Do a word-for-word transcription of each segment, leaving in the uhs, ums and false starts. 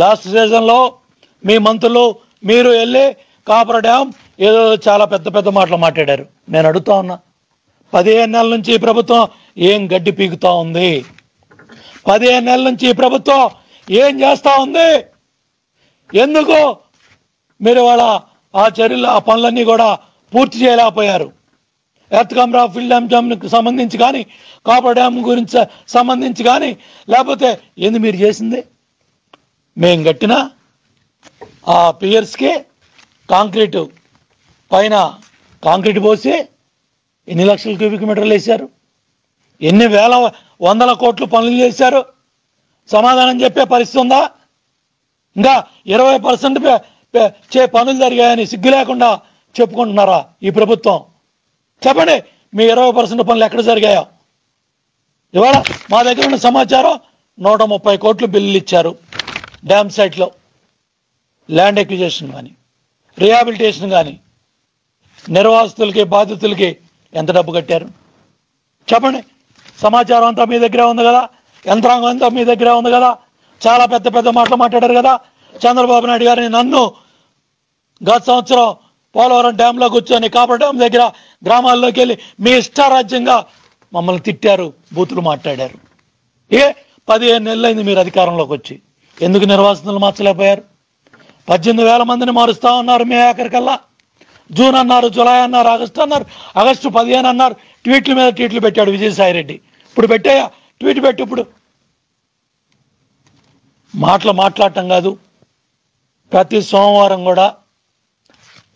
Last season లో మీ మంత్రులు మీరు వెళ్ళి కాపర డ్యామ్ ఏదో చాలా పెద్ద పెద్ద మాటలు మాట్లాడారు. నేను అడుగుతా ఉన్నా, పదిహేను నెలల నుంచి ఈ ప్రభుత్వం ఏం గడ్డి పీకుతా ఉంది? పదిహేను నెలల నుంచి ఈ ప్రభుత్వం ఏం చేస్తా ఉంది? ఎందుకు మీరు వాళ్ళ ఆ చర్యలు ఆ పనులన్నీ కూడా పూర్తి చేయలేకపోయారు? ఎర్త్ కమ్రా ఫిల్ డ్యామ్ డ్యామ్కి సంబంధించి కానీ కాపర్ డ్యామ్ గురించి సంబంధించి కానీ, లేకపోతే ఏంది మీరు చేసింది? మేము కట్టిన ఆ పియర్స్కి కాంక్రీటు పైన కాంక్రీట్ పోసి ఎన్ని లక్షల క్యూబిక్ మీటర్లు వేశారు? ఎన్ని వేల వందల కోట్లు పనులు చేశారు? సమాధానం చెప్పే పరిస్థితి ఉందా? ఇంకా ఇరవై పర్సెంట్ చే పనులు జరిగాయని సిగ్గు లేకుండా చెప్పుకుంటున్నారా ఈ ప్రభుత్వం? చెప్పండి, మీ ఇరవై పర్సెంట్ పనులు ఎక్కడ జరిగాయో. ఇవాళ మా దగ్గర ఉన్న సమాచారం నూట ముప్పై కోట్లు బిల్లులు ఇచ్చారు డ్యామ్ సైట్లో, ల్యాండ్ ఎక్విజిషన్ కానీ రిహాబిలిటేషన్ కానీ. నిర్వాసితులకి బాధితులకి ఎంత డబ్బు కట్టారు చెప్పండి. సమాచారం అంతా మీ దగ్గరే ఉంది కదా, యంత్రాంగం అంతా మీ దగ్గరే ఉంది కదా. చాలా పెద్ద పెద్ద మాటలు మాట్లాడారు కదా చంద్రబాబు నాయుడు గారిని, నన్ను. గత సంవత్సరం పోలవరం డ్యాంలో కూర్చొని కాపర్ డ్యామ్ దగ్గర గ్రామాల్లోకి వెళ్ళి మీ ఇష్టారాజ్యంగా మమ్మల్ని తిట్టారు, బూతులు మాట్లాడారు. ఏ పదిహేను నెలలైంది మీరు అధికారంలోకి వచ్చి, ఎందుకు నిర్వాసితులు మార్చలేకపోయారు? పద్దెనిమిది వేల మందిని మారుస్తా ఉన్నారు మే ఆఖరికల్లా. జూన్ అన్నారు, జూలై అన్నారు, ఆగస్టు అన్నారు, ఆగస్టు పదిహేను అన్నారు. ట్వీట్ల మీద ట్వీట్లు పెట్టాడు విజయసాయి రెడ్డి. ఇప్పుడు పెట్టాయా ట్వీట్ పెట్టు. ఇప్పుడు మాటలు మాట్లాడటం కాదు, ప్రతి సోమవారం కూడా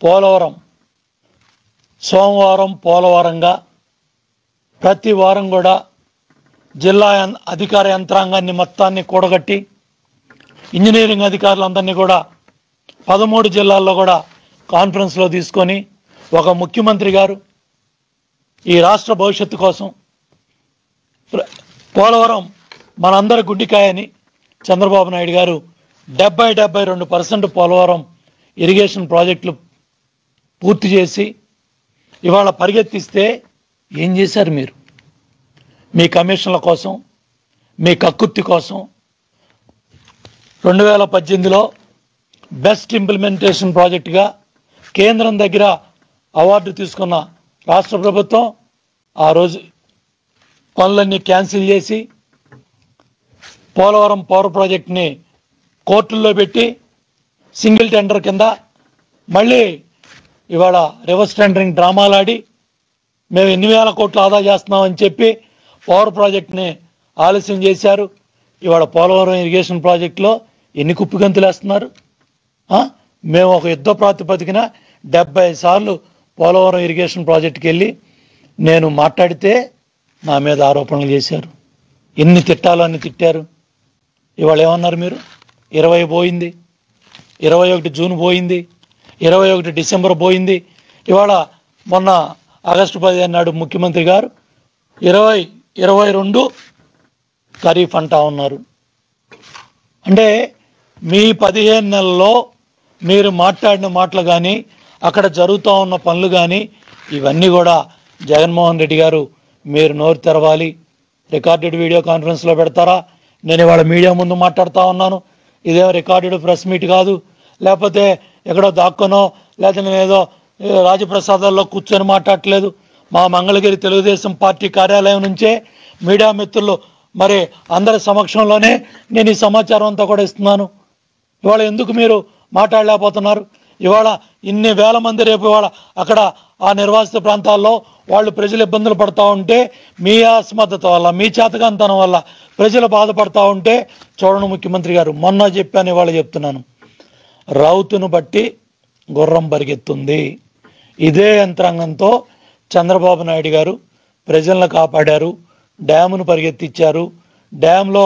పోలవరం సోమవారం పోలవరంగా ప్రతి వారం కూడా జిల్లా అధికార యంత్రాంగాన్ని మొత్తాన్ని కూడగట్టి ఇంజనీరింగ్ అధికారులందరినీ కూడా పదమూడు జిల్లాల్లో కూడా కాన్ఫరెన్స్లో తీసుకొని ఒక ముఖ్యమంత్రి గారు ఈ రాష్ట్ర భవిష్యత్తు కోసం పోలవరం మనందరి గుడ్డికాయని చంద్రబాబు నాయుడు గారు డెబ్బై డెబ్బై రెండు పర్సెంట్ పోలవరం ఇరిగేషన్ ప్రాజెక్టులు పూర్తి చేసి ఇవాళ పరిగెత్తిస్తే ఏం చేశారు మీరు? మీ కమిషన్ల కోసం, మీ కక్కుర్తి కోసం రెండు వేల పద్దెనిమిదిలో బెస్ట్ ఇంప్లిమెంటేషన్ ప్రాజెక్టుగా కేంద్రం దగ్గర అవార్డు తీసుకున్న రాష్ట్ర ప్రభుత్వం ఆ రోజు పనులన్నీ క్యాన్సిల్ చేసి పోలవరం పవర్ ప్రాజెక్టుని కోర్టుల్లో పెట్టి సింగిల్ టెండర్ కింద మళ్ళీ ఇవాళ రివర్స్ టెండరింగ్ డ్రామాలాడి మేము ఎన్ని వేల కోట్లు ఆదా చేస్తున్నామని చెప్పి పవర్ ప్రాజెక్టుని ఆలస్యం చేశారు. ఇవాళ పోలవరం ఇరిగేషన్ ప్రాజెక్టులో ఎన్ని కుప్పిగంతులు వేస్తున్నారు? మేము ఒక యుద్ధ ప్రాతిపదికన డెబ్బై సార్లు పోలవరం ఇరిగేషన్ ప్రాజెక్టుకి వెళ్ళి నేను మాట్లాడితే నా మీద ఆరోపణలు చేశారు. ఎన్ని తిట్టాలో అన్ని తిట్టారు. ఇవాళ ఏమన్నారు మీరు? ఇరవై పోయింది, ఇరవై ఒకటి జూన్ పోయింది, ఇరవై ఒకటి డిసెంబర్ పోయింది. ఇవాళ మొన్న ఆగస్టు పదిహేను నాడు ముఖ్యమంత్రి గారు ఇరవై ఇరవై రెండు ఖరీఫ్ అంటా ఉన్నారు. అంటే మీ పదిహేను నెలల్లో మీరు మాట్లాడిన మాటలు కానీ, అక్కడ జరుగుతూ ఉన్న పనులు కానీ, ఇవన్నీ కూడా జగన్మోహన్ రెడ్డి గారు మీరు నోరు తెరవాలి. రికార్డెడ్ వీడియో కాన్ఫరెన్స్లో పెడతారా? నేను ఇవాళ మీడియా ముందు మాట్లాడుతూ ఉన్నాను. ఇదేమో రికార్డెడ్ ప్రెస్ మీట్ కాదు, లేకపోతే ఎక్కడో దాక్కునో, లేకపోతే నేను ఏదో రాజప్రసాదాల్లో కూర్చొని మాట్లాడలేదు. మా మంగళగిరి తెలుగుదేశం పార్టీ కార్యాలయం నుంచే మీడియా మిత్రులు మరి అందరి సమక్షంలోనే నేను ఈ సమాచారం అంతా కూడా ఇస్తున్నాను. ఇవాళ ఎందుకు మీరు మాట్లాడలేకపోతున్నారు? ఇవాళ ఇన్ని వేల మంది రేపు ఇవాళ అక్కడ ఆ నిర్వాసిత ప్రాంతాల్లో వాళ్ళు ప్రజలు ఇబ్బందులు పడుతూ ఉంటే మీ అసమర్థత వల్ల, మీ చేతకాంతనం వల్ల ప్రజలు బాధపడుతూ ఉంటే చూడండి ముఖ్యమంత్రి గారు, మొన్న చెప్పాను ఇవాళ చెప్తున్నాను, రౌతును బట్టి గుర్రం పరిగెత్తుంది. ఇదే యంత్రాంగంతో చంద్రబాబు నాయుడు గారు ప్రజలను కాపాడారు, డ్యామును పరిగెత్తిచ్చారు, డ్యాంలో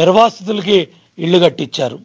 నిర్వాసితులకి ఇళ్ళు కట్టించారు.